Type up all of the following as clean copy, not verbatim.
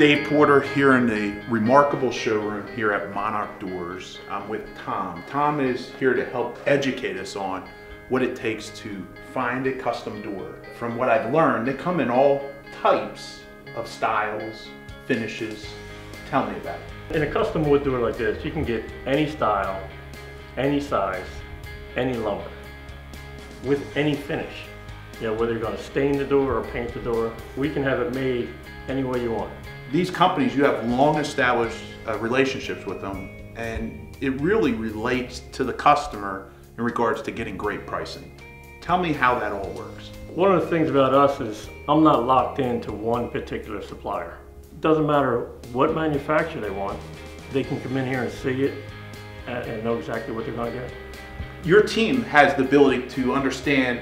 Dave Porter here in the remarkable showroom here at Monarch Doors. I'm with Tom. Tom is here to help educate us on what it takes to find a custom door. From what I've learned, they come in all types of styles, finishes. Tell me about it. In a custom wood door like this, you can get any style, any size, any lumber, with any finish. You know, whether you're going to stain the door or paint the door, we can have it made any way you want. These companies, you have long established relationships with them, and it really relates to the customer in regards to getting great pricing. Tell me how that all works. One of the things about us is I'm not locked into one particular supplier. It doesn't matter what manufacturer they want, they can come in here and see it and know exactly what they're going to get. Your team has the ability to understand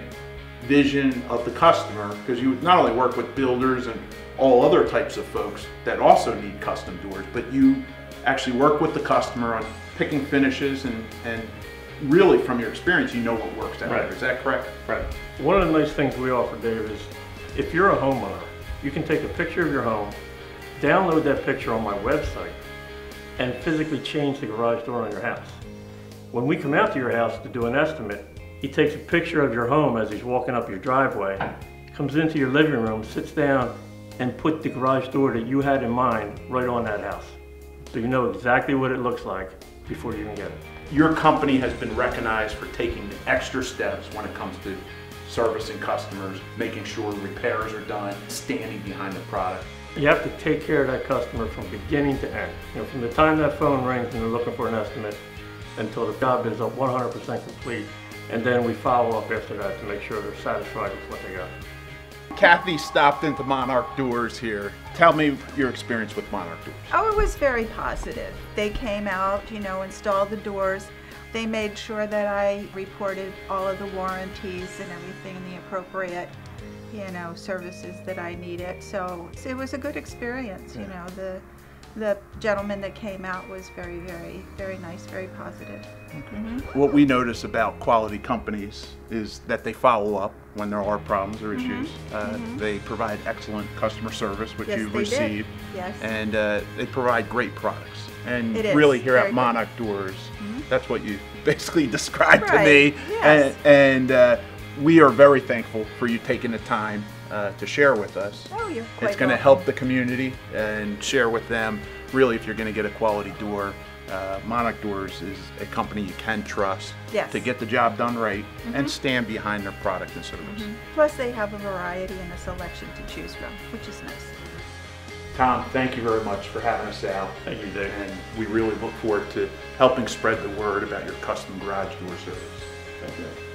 vision of the customer, because you not only work with builders and all other types of folks that also need custom doors, but you actually work with the customer on picking finishes and really from your experience you know what works out. Right. Is that correct? Right. One of the nice things we offer, Dave, is if you're a homeowner, you can take a picture of your home, download that picture on my website, and physically change the garage door on your house. When we come out to your house to do an estimate, he takes a picture of your home as he's walking up your driveway, comes into your living room, sits down, and put the garage door that you had in mind right on that house. So you know exactly what it looks like before you even get it. Your company has been recognized for taking the extra steps when it comes to servicing customers, making sure repairs are done, standing behind the product. You have to take care of that customer from beginning to end. You know, from the time that phone rings and they're looking for an estimate until the job is 100% complete, and then we follow up after that to make sure they're satisfied with what they got. Kathy stopped into Monarch Doors here. Tell me your experience with Monarch Doors. Oh, it was very positive. They came out, you know, installed the doors. They made sure that I reported all of the warranties and everything and the appropriate, you know, services that I needed. So it was a good experience, you know. The gentleman that came out was very, very, very nice, very positive. Okay. Mm-hmm. What we notice about quality companies is that they follow up when there are problems or issues. They provide excellent customer service, which yes, you've received. Yes. And they provide great products. And really here at Monarch Doors, that's what you basically described to me. Yes. And we are very thankful for you taking the time to share with us. Oh, you're quite welcome. It's going to help the community and share with them. Really, if you're going to get a quality door, Monarch Doors is a company you can trust to get the job done right and stand behind their product and service. Plus, they have a variety and a selection to choose from, which is nice. Tom, thank you very much for having us out. Thank you, Dave. And we really look forward to helping spread the word about your custom garage door service. Thank you.